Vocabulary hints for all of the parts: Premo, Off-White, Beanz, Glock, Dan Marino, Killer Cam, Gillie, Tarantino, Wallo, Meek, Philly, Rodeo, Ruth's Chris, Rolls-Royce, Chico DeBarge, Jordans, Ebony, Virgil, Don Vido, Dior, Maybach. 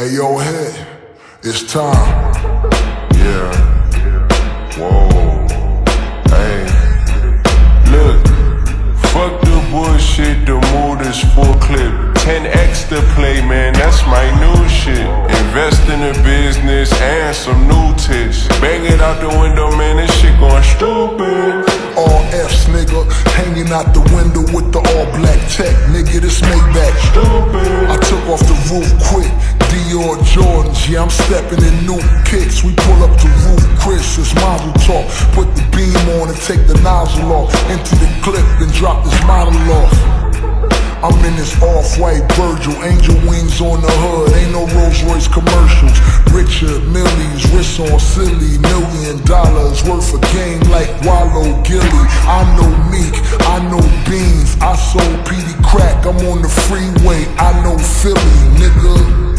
Hey, yo, head, it's time. Yeah. Whoa. Hey. Look. Fuck the bullshit, the mood is full clip. 10x to play, man, that's my new shit. Invest in the business and some new tips. Bang it out the window, man, this shit going stupid. All F's, nigga, hanging out the window with the all-black tech. Nigga, this Maybach. Stupid. I took off the roof quick. Dior Jordans, yeah, I'm stepping in new kicks. We pull up to Ruth's Chris, it's model talk. Put the beam on and take the nozzle off. Into the clip and drop this model off. I'm in this off-white Virgil, angel wings on the hood. Ain't no Rolls-Royce commercials. Richard Mille's wrist on silly. $1 million worth of game like Wallow Gilly. I know Meek, I know Beans, I sold PD crack. I'm on the freeway, I know Philly, nigga.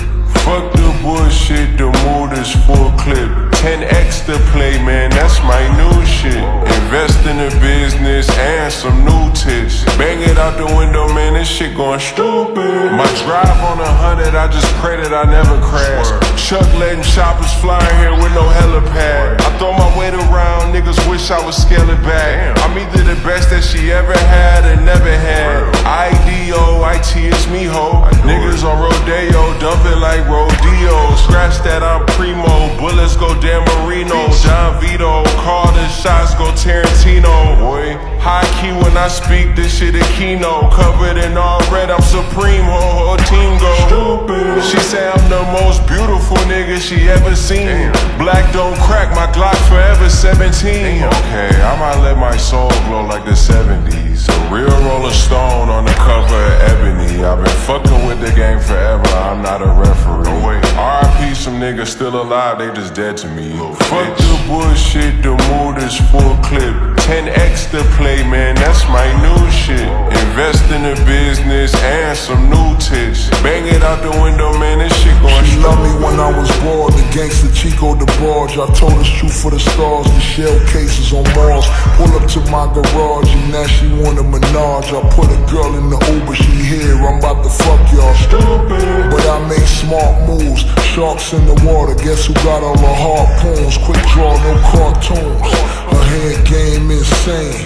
Fuck the bullshit, the mood is full clip. 10x to play, man, that's my new shit. Invest in the business and some new tips. Bang it out the window, man, this shit going stupid. My drive on 100, I just pray that I never crash. Chuck letting choppers fly here with no helipad. I throw my weight around, niggas wish I would scale it back. I'm either the best that she ever had or never had. I-D-O-I-T, it's me, ho. Niggas on Rodeo, dump it like Rodeo. Scratch that, I'm Premo. Bullets go Dan Marino, Don Vido. Call the shots, go Tarantino. Boy, high key when I speak, this shit a keynote. Covered in all red, I'm supreme, ho, team go. Stupid. She say I'm the most beautiful nigga she ever seen. Damn. Black don't crack, my Glock forever 17. Damn. Okay, I might let my soul glow like the 70s. A real Rolling Stone on the cover of Ebony. I've been fucking with the game forever, I'm not a referee. No way. RIP, some niggas still alive, they just dead to me. Little fuck bitch. The bullshit, the mood is full clip. 10x to play, man, that's my new shit. Invest in the business and some new tips. Bang it out the window, man, this shit going. She loved me when I was bored, the gangster Chico DeBarge. I told her shoot for the stars, the shell cases on Mars. Pull up to my garage and now she want a menage. I put a girl in the Uber, she here, I'm about to fuck y'all. Stupid. But I make smart moves, sharks in the water. Guess who got all the harpoons? Quick draw, no cartoons. Her head game insane.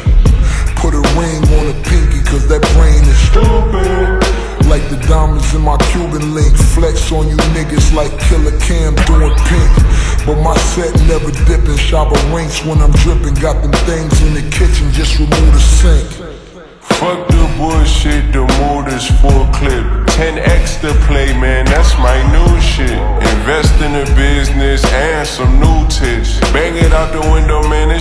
Put a ring on a pinky, cause that brain is stupid. Like the diamonds in my Cuban link. Flex on you niggas like Killer Cam doing pink. But my set never dipping. Shabba rinks when I'm dripping. Got them things in the kitchen, just remove the sink. Fuck the bullshit, the mood is full clip. 10x to play, man, that's my new shit. Invest in the business and some new tips. Bang it out the window, man.